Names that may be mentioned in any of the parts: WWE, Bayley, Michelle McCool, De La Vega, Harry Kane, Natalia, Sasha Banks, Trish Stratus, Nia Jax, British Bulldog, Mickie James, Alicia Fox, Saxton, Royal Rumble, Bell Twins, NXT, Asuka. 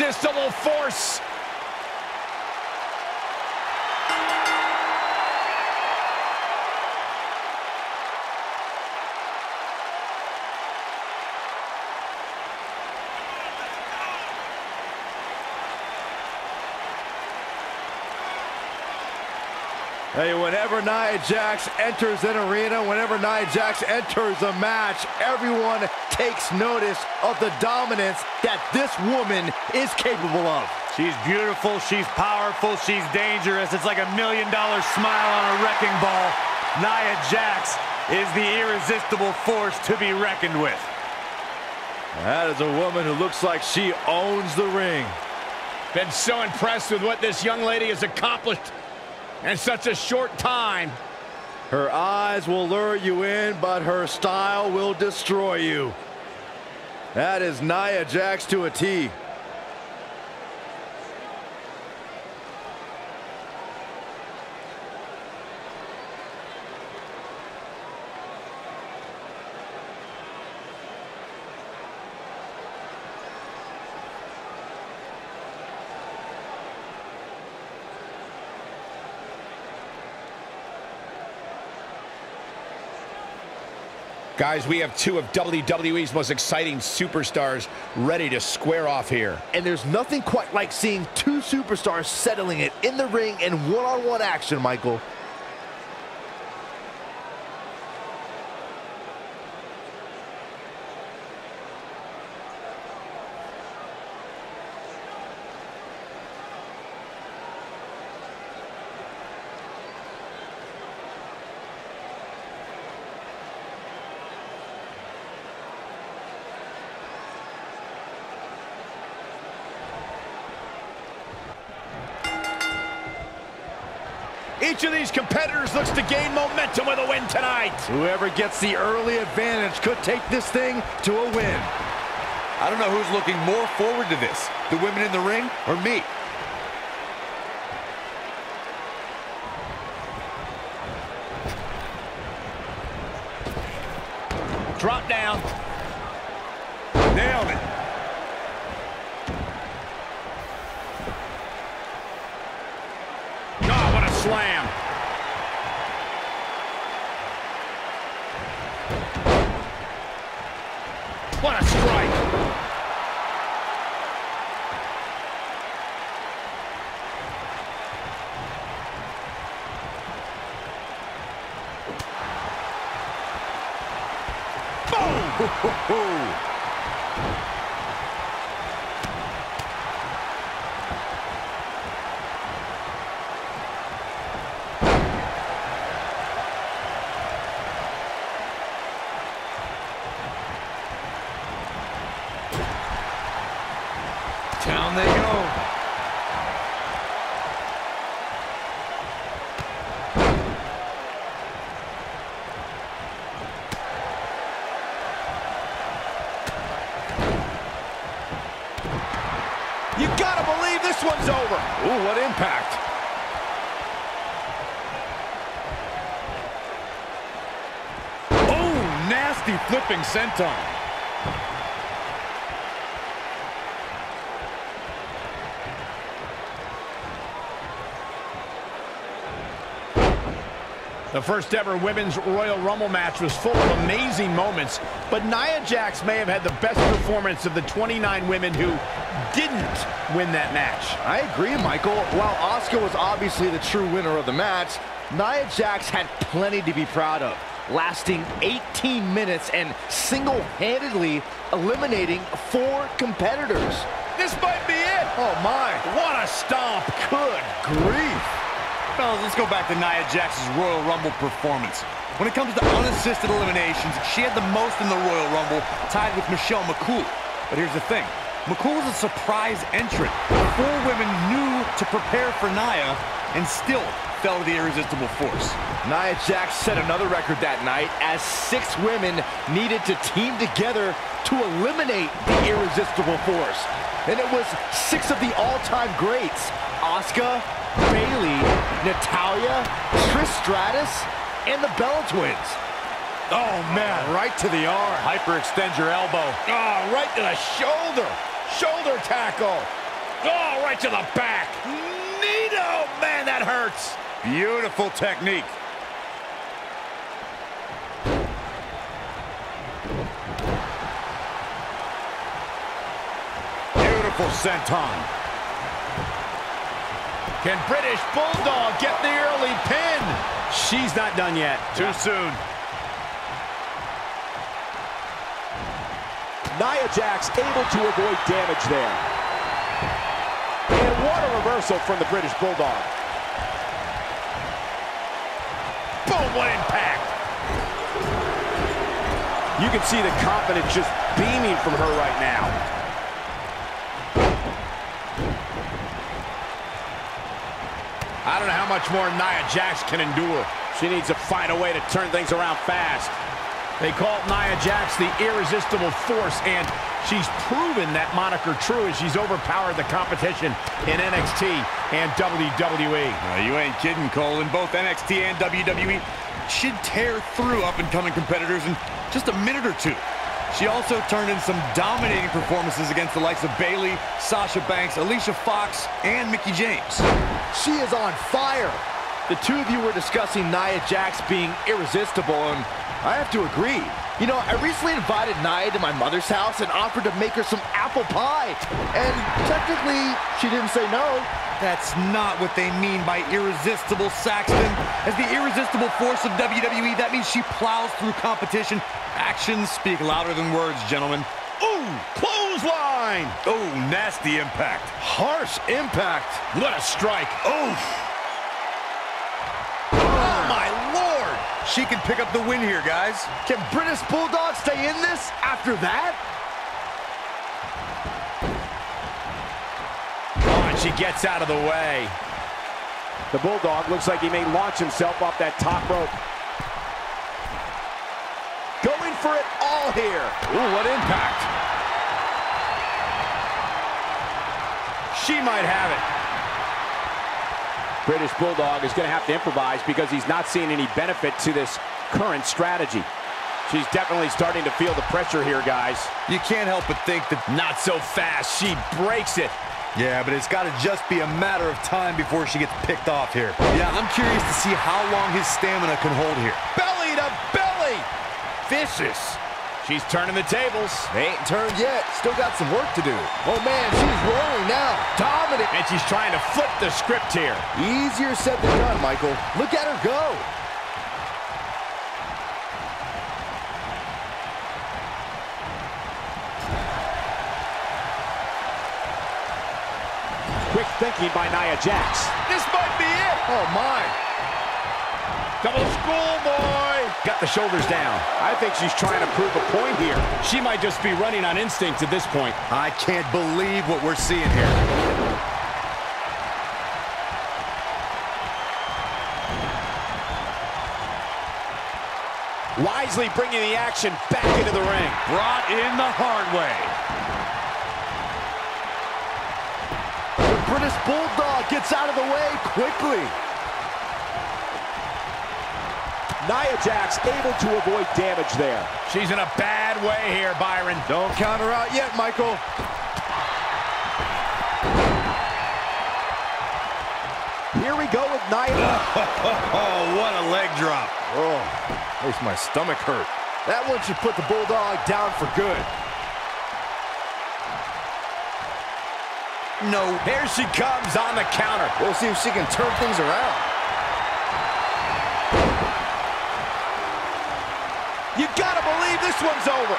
irresistible force. Hey, whenever Nia Jax enters an arena, whenever Nia Jax enters a match, everyone takes notice of the dominance that this woman is capable of. She's beautiful, she's powerful, she's dangerous. It's like $1 million smile on a wrecking ball. Nia Jax is the irresistible force to be reckoned with. That is a woman who looks like she owns the ring. Been so impressed with what this young lady has accomplished in such a short time. Her eyes will lure you in, but her style will destroy you. That is Nia Jax to a T. Guys, we have two of WWE's most exciting superstars ready to square off here. And there's nothing quite like seeing two superstars settling it in the ring in one-on-one action, Michael. Each of these competitors looks to gain momentum with a win tonight. Whoever gets the early advantage could take this thing to a win. I don't know who's looking more forward to this, the women in the ring or me. Drop down. Nailed it. Slam. What a strike. Boom. Down they go. You gotta believe this one's over. Ooh, what impact. Oh, nasty flipping senton. The first ever Women's Royal Rumble match was full of amazing moments, but Nia Jax may have had the best performance of the 29 women who didn't win that match. I agree, Michael. While Asuka was obviously the true winner of the match, Nia Jax had plenty to be proud of, lasting 18 minutes and single-handedly eliminating 4 competitors. This might be it. Oh, my. What a stomp. Good grief. Fellas, let's go back to Nia Jax's Royal Rumble performance. When it comes to unassisted eliminations, she had the most in the Royal Rumble, tied with Michelle McCool. But here's the thing. McCool was a surprise entrant. 4 women knew to prepare for Nia and still fell to the irresistible force. Nia Jax set another record that night as 6 women needed to team together to eliminate the irresistible force. And it was 6 of the all-time greats. Asuka, Bayley, Natalia, Trish Stratus, and the Bell Twins. Oh, man, right to the arm. Hyperextend your elbow. Oh, right to the shoulder. Shoulder tackle. Oh, right to the back. Neato, man, that hurts. Beautiful technique. Beautiful senton. Can British Bulldog get the early pin? She's not done yet. Too soon. Nia Jax able to avoid damage there. And what a reversal from the British Bulldog. Boom, what impact. You can see the confidence just beaming from her right now. I don't know how much more Nia Jax can endure. She needs to find a way to turn things around fast. They call Nia Jax the irresistible force, and she's proven that moniker true as she's overpowered the competition in NXT and WWE. Well, you ain't kidding, Cole. In both NXT and WWE, she'd tear through up-and-coming competitors in just a minute or two. She also turned in some dominating performances against the likes of Bayley, Sasha Banks, Alicia Fox, and Mickie James. She is on fire. The two of you were discussing Nia Jax being irresistible, and I have to agree. You know, I recently invited Nia to my mother's house and offered to make her some apple pie. And technically, she didn't say no. That's not what they mean by irresistible, Saxton. As the irresistible force of WWE, that means she plows through competition. Actions speak louder than words, gentlemen. Ooh, clothesline! Oh, nasty impact. Harsh impact. What a strike. Oof. Oh, my Lord. She can pick up the win here, guys. Can British Bulldog stay in this after that? Oh, and she gets out of the way. The Bulldog looks like he may launch himself off that top rope. Going for it all here. Ooh, what impact. She might have it. British Bulldog is going to have to improvise because he's not seeing any benefit to this current strategy. She's definitely starting to feel the pressure here, guys. You can't help but think that not so fast. She breaks it. Yeah, but it's got to just be a matter of time before she gets picked off here. Yeah, I'm curious to see how long his stamina can hold here. Belly to belly. Vicious. She's turning the tables. They ain't turned yet. Still got some work to do. Oh, man, she's rolling now. Dominant. And she's trying to flip the script here. Easier said than done, Michael. Look at her go. Quick thinking by Nia Jax. This might be it. Oh, my. Double schoolboy. Got the shoulders down. I think she's trying to prove a point here. She might just be running on instinct at this point. I can't believe what we're seeing here. Wisely bringing the action back into the ring. Brought in the hard way. The British Bulldog gets out of the way quickly. Nia Jax able to avoid damage there. She's in a bad way here, Byron. Don't count her out yet, Michael. Here we go with Nia. Oh, what a leg drop. Oh, makes my stomach hurt. That one should put the Bulldog down for good. No. Here she comes on the counter. We'll see if she can turn things around. You gotta believe this one's over.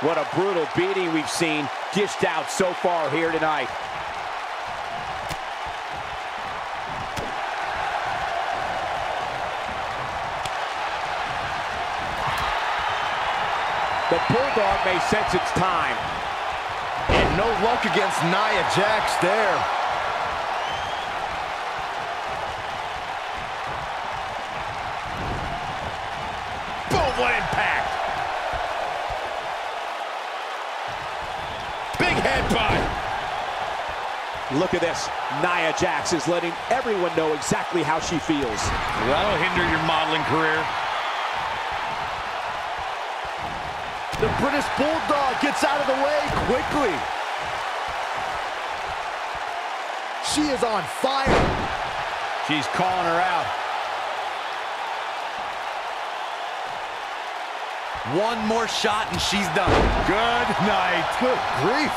What a brutal beating we've seen dished out so far here tonight. The Bulldog may sense it's time. And no luck against Nia Jax there. Boom, what impact. Big headbutt. Look at this. Nia Jax is letting everyone know exactly how she feels. That'll hinder your modeling career. The British Bulldog gets out of the way quickly. She is on fire. She's calling her out. One more shot and she's done. Good night. Good grief.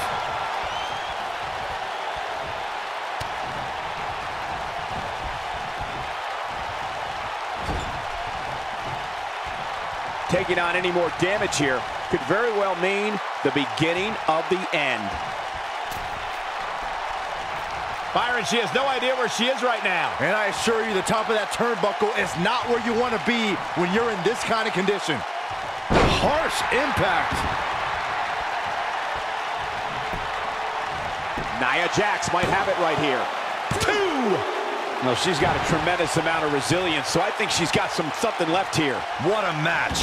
Taking on any more damage here could very well mean the beginning of the end. Byron, she has no idea where she is right now. And I assure you, the top of that turnbuckle is not where you want to be when you're in this kind of condition. Harsh impact. Nia Jax might have it right here. Two! No, she's got a tremendous amount of resilience, so I think she's got something left here. What a match.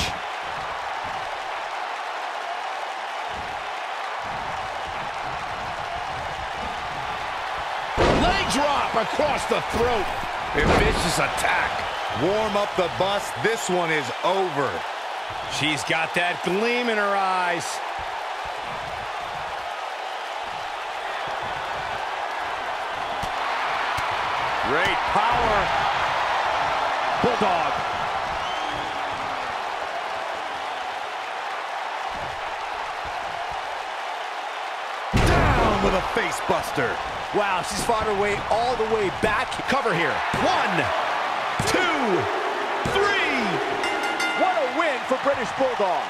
Leg drop across the throat. A vicious attack. Warm up the bus. This one is over. She's got that gleam in her eyes. Great power. Bulldog. Down with a face buster. Wow, she's fought her way all the way back. Cover here. 1, 2, 3. What a win for British Bulldog.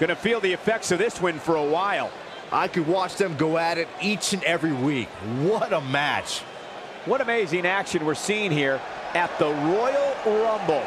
Gonna feel the effects of this win for a while. I could watch them go at it each and every week. What a match. What amazing action we're seeing here at the Royal Rumble.